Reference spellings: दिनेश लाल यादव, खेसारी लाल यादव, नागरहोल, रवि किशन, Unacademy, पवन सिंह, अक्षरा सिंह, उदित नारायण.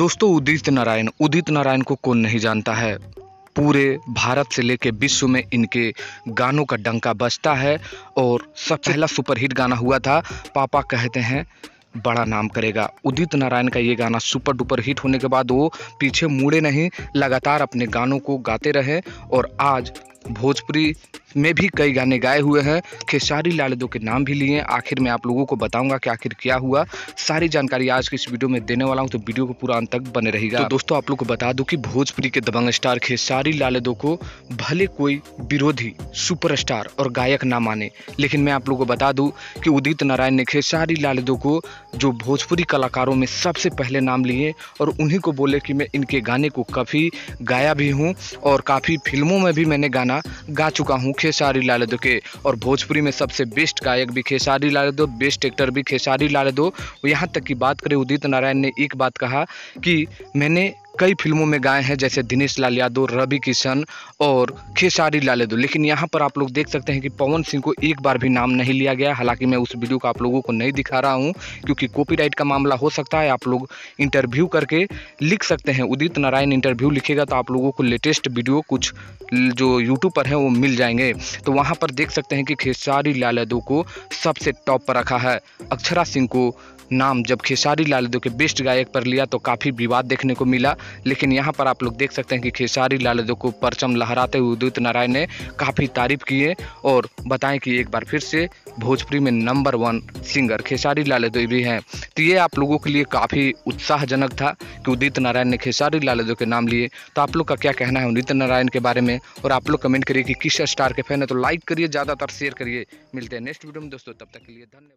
दोस्तों उदित नारायण को कौन नहीं जानता है। पूरे भारत से लेकर विश्व में इनके गानों का डंका बजता है और सबसे पहला सुपरहिट गाना हुआ था पापा कहते हैं बड़ा नाम करेगा। उदित नारायण का ये गाना सुपर डुपर हिट होने के बाद वो पीछे मुड़े नहीं, लगातार अपने गानों को गाते रहे और आज भोजपुरी में भी कई गाने गाए हुए हैं। खेसारी लाल यादव के नाम भी लिए। आखिर में आप लोगों को बताऊंगा कि आखिर क्या हुआ, सारी जानकारी आज के इस वीडियो में देने वाला हूं, तो वीडियो को पूरा अंत तक बने रहिएगा। तो दोस्तों आप लोग को बता दूं कि भोजपुरी के दबंग स्टार खेसारी लाल यादव को भले कोई विरोधी सुपरस्टार और गायक ना माने, लेकिन मैं आप लोग को बता दूँ कि उदित नारायण ने खेसारी लाल यादव को, जो भोजपुरी कलाकारों में सबसे पहले नाम लिए, और उन्हीं को बोले कि मैं इनके गाने को काफ़ी गाया भी हूँ और काफ़ी फिल्मों में भी मैंने गाना गा चुका हूँ खेसारी लाल यादव के। और भोजपुरी में सबसे बेस्ट गायक भी खेसारी लाल यादव, बेस्ट एक्टर भी खेसारी लाल यादव। यहाँ तक की बात करें, उदित नारायण ने एक बात कहा कि मैंने कई फिल्मों में गाए हैं, जैसे दिनेश लाल यादव, रवि किशन और खेसारी लाल यादव। लेकिन यहाँ पर आप लोग देख सकते हैं कि पवन सिंह को एक बार भी नाम नहीं लिया गया। हालांकि मैं उस वीडियो को आप लोगों को नहीं दिखा रहा हूँ क्योंकि कॉपीराइट का मामला हो सकता है। आप लोग इंटरव्यू करके लिख सकते हैं, उदित नारायण इंटरव्यू लिखेगा तो आप लोगों को लेटेस्ट वीडियो कुछ जो यूट्यूब पर है वो मिल जाएंगे। तो वहाँ पर देख सकते हैं कि खेसारी लाल यादव को सबसे टॉप पर रखा है। अक्षरा सिंह को नाम जब खेसारी लाल यादव के बेस्ट गायक पर लिया तो काफ़ी विवाद देखने को मिला, लेकिन यहाँ पर आप लोग देख सकते हैं कि खेसारी लाल यादव को परचम लहराते हुए उदित नारायण ने काफ़ी तारीफ किए और बताएं कि एक बार फिर से भोजपुरी में नंबर 1 सिंगर खेसारी लाल यादव भी हैं। तो ये आप लोगों के लिए काफ़ी उत्साहजनक था कि उदित नारायण ने खेसारी लाल यादव के नाम लिए। तो आप लोग का क्या कहना है उदित नारायण के बारे में, और आप लोग कमेंट करिए कि किस स्टार के फैन है। तो लाइक करिए, ज़्यादातर शेयर करिए। मिलते हैं नेक्स्ट वीडियो में दोस्तों, तब तक के लिए धन्यवाद।